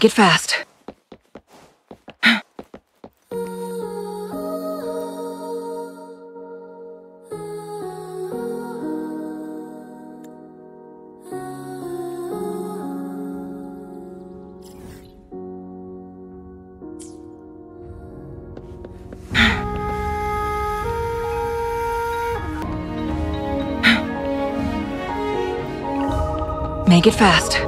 make it fast. Make it fast.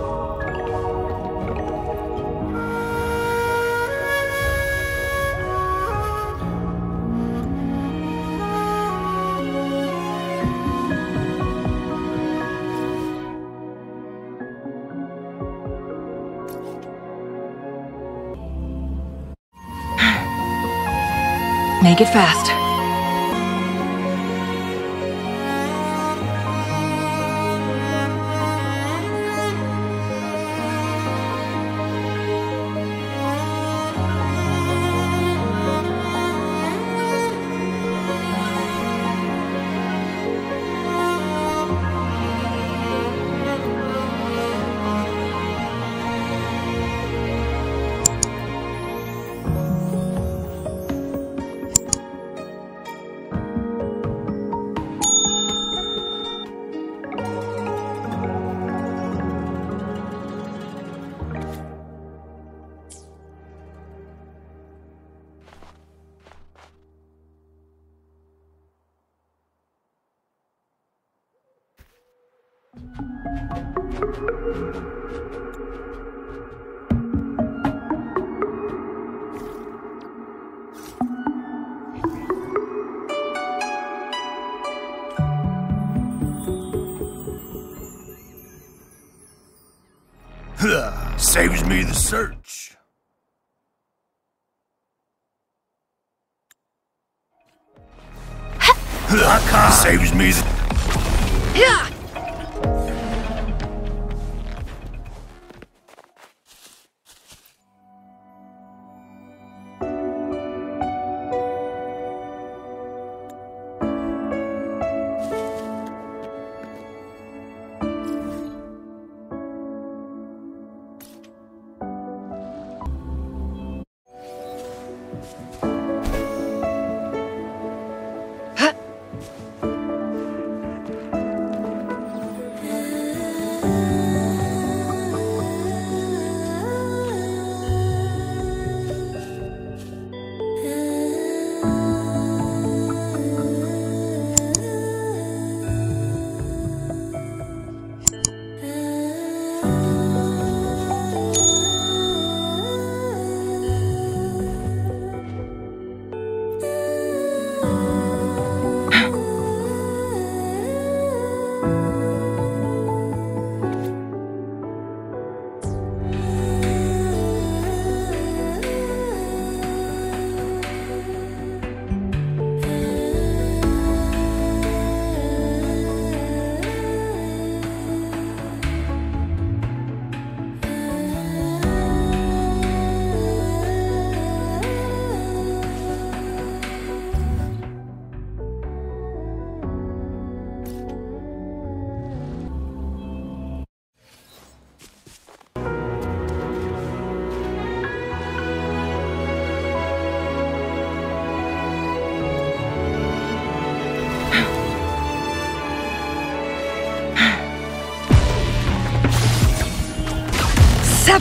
Make it fast. Saves me the search. Saves me the... Yeah.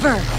Never!